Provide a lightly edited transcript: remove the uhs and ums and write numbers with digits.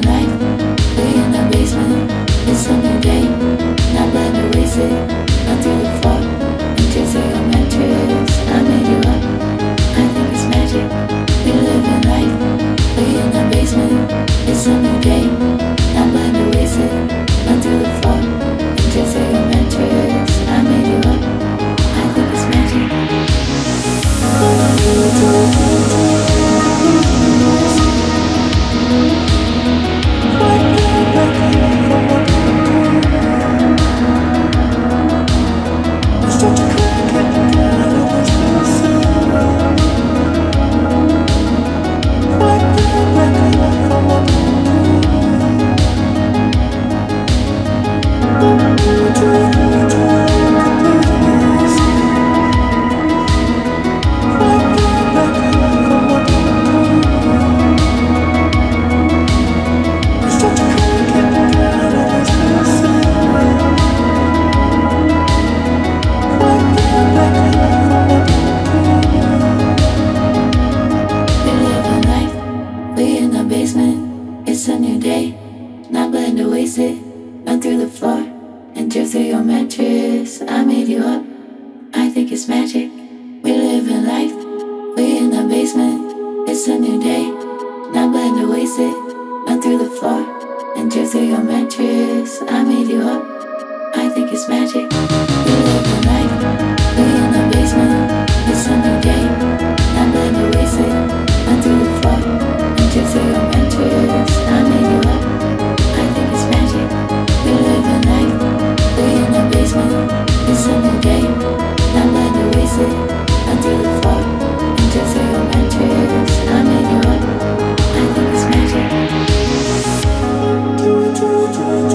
the night, lay in the basement. It's a new day, not by the reason, not to the floor. And just say I'm mattress, I made you up. I think it's magic, we live the night, lay in the basement. It's a new day, not by the reason, not to the floor. And just say I'm mattress, I made you up. I think it's magic. Run through the floor and drift through your mattress. I made you up. I think it's magic. We live in life. We in the basement. It's a new day. Not glad to waste it. Run through the floor and drift through your mattress. I made you up. I think it's magic. We live in life. We in the basement. It's a new day. Not glad to waste it. Run through the floor and drift through your mattress. I made you up. It's a new day, not by the reason, not to the floor, and just say your mattress, I made you up, I think it's magic.